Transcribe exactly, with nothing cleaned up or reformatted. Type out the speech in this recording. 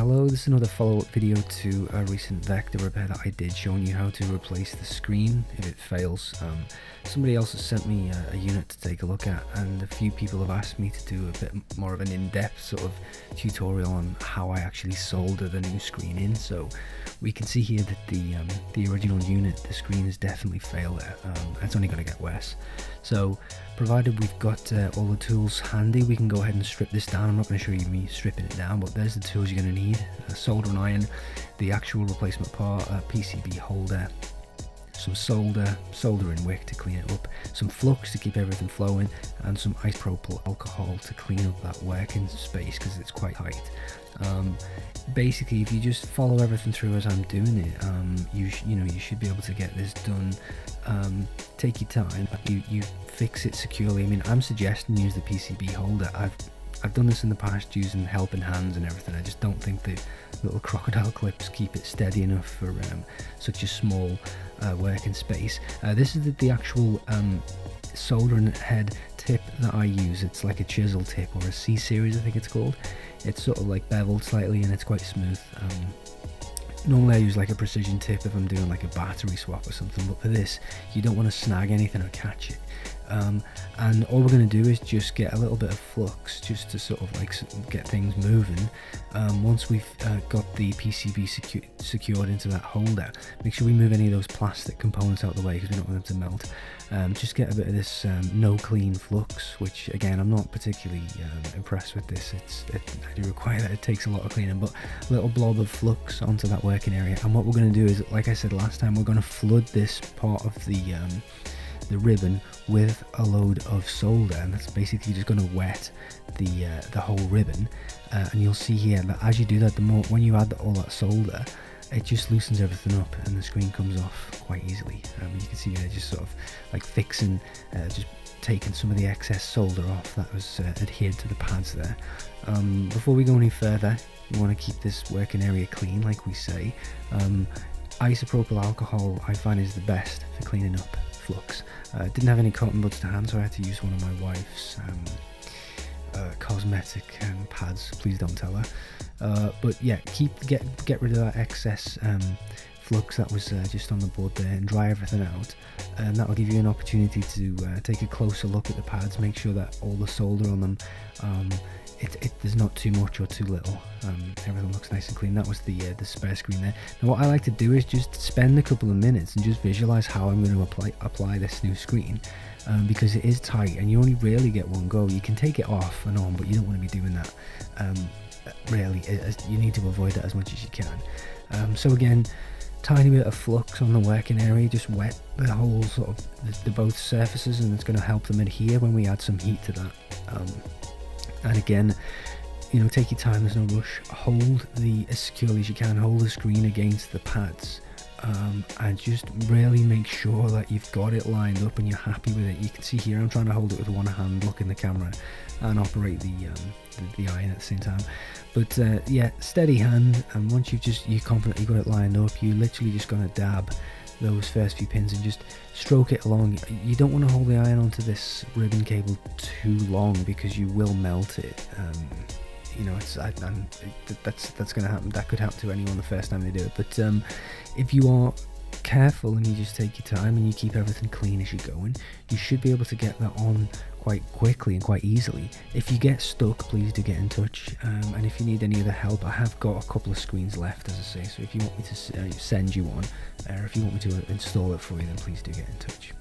Hello, this is another follow-up video to a recent Vector repair that I did, showing you how to replace the screen if it fails. Um, somebody else has sent me a, a unit to take a look at, and a few people have asked me to do a bit more of an in-depth sort of tutorial on how I actually solder the new screen in. So we can see here that the um, the original unit, the screen has definitely failed. Um, it's only going to get worse. So provided we've got uh, all the tools handy, we can go ahead and strip this down. I'm not going to show you me stripping it down, but there's the tools you're going to need: uh, soldering iron, the actual replacement part, a P C B holder, some solder, soldering wick to clean it up, some flux to keep everything flowing, and some isopropyl alcohol to clean up that working space because it's quite tight. Um, basically, if you just follow everything through as I'm doing it, um, you you know you should be able to get this done. Um, take your time. You you fix it securely. I mean, I'm suggesting use the P C B holder. I've I've done this in the past using helping hands and everything. I just don't think the little crocodile clips keep it steady enough for um, such a small uh, working space. Uh, this is the, the actual um, soldering head tip that I use. It's like a chisel tip, or a C series, I think it's called. It's sort of like beveled slightly and it's quite smooth. Um, Normally I use like a precision tip if I'm doing like a battery swap or something, but for this you don't want to snag anything or catch it. Um, and all we're going to do is just get a little bit of flux just to sort of like get things moving. Um, once we've uh, got the P C B secu secured into that holder, make sure we move any of those plastic components out of the way because we don't want them to melt. Um, just get a bit of this um, no clean flux, which again I'm not particularly um, impressed with this. It's, it, I do require that, it takes a lot of cleaning, but a little blob of flux onto that working area. And what we're going to do is, like I said last time, we're going to flood this part of the um, the ribbon with a load of solder, and that's basically just going to wet the uh, the whole ribbon. Uh, and you'll see here that as you do that, the more when you add all that solder, it just loosens everything up and the screen comes off quite easily. Um, you can see they're just sort of like fixing, uh, just taking some of the excess solder off that was uh, adhered to the pads there. Um, before we go any further, you want to keep this working area clean, like we say. Um, isopropyl alcohol I find is the best for cleaning up flux. I uh, didn't have any cotton buds to hand, so I had to use one of my wife's um, uh, cosmetic um, pads. Please don't tell her. Uh, but yeah, keep get get rid of that excess um, flux that was uh, just on the board there, and dry everything out. And that will give you an opportunity to uh, take a closer look at the pads, make sure that all the solder on them, um, It, it, there's not too much or too little. Um, everything looks nice and clean. That was the uh, the spare screen there. Now what I like to do is just spend a couple of minutes and just visualize how I'm going to apply apply this new screen, um, because it is tight and you only really get one go. You can take it off and on, but you don't want to be doing that. Um, really, it, you need to avoid that as much as you can. Um, so again, tiny bit of flux on the working area, just wet the whole sort of the, the both surfaces, and it's going to help them adhere when we add some heat to that. Um, And again, you know, take your time, there's no rush. Hold the, as securely as you can, hold the screen against the pads. Um, and just really make sure that you've got it lined up and you're happy with it. You can see here I'm trying to hold it with one hand, look in the camera, and operate the um, the, the iron at the same time. But uh, yeah, steady hand, and once you've just, you're confident you've got it lined up, you're literally just going to dab those first few pins and just stroke it along. You don't want to hold the iron onto this ribbon cable too long because you will melt it. Um, you know, it's I, I'm, that's that's going to happen. That could happen to anyone the first time they do it. But um, if you are careful and you just take your time and you keep everything clean as you're going, you should be able to get that on quite quickly and quite easily. If you get stuck, please do get in touch, um, and if you need any other help, I have got a couple of screens left, as I say, so if you want me to uh, send you one, or if you want me to install it for you, then please do get in touch.